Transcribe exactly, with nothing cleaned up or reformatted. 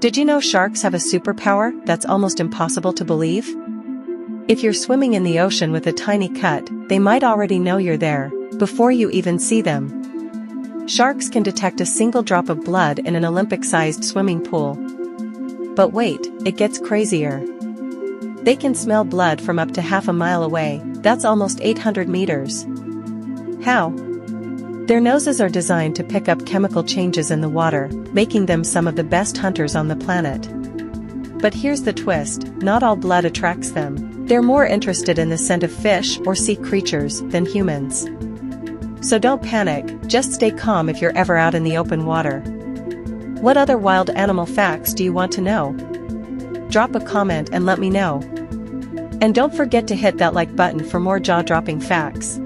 Did you know sharks have a superpower that's almost impossible to believe? If you're swimming in the ocean with a tiny cut, they might already know you're there, before you even see them. Sharks can detect a single drop of blood in an Olympic-sized swimming pool. But wait, it gets crazier. They can smell blood from up to half a mile away, that's almost eight hundred meters. How? Their noses are designed to pick up chemical changes in the water, making them some of the best hunters on the planet. But here's the twist, not all blood attracts them. They're more interested in the scent of fish or sea creatures than humans. So don't panic, just stay calm if you're ever out in the open water. What other wild animal facts do you want to know? Drop a comment and let me know. And don't forget to hit that like button for more jaw-dropping facts.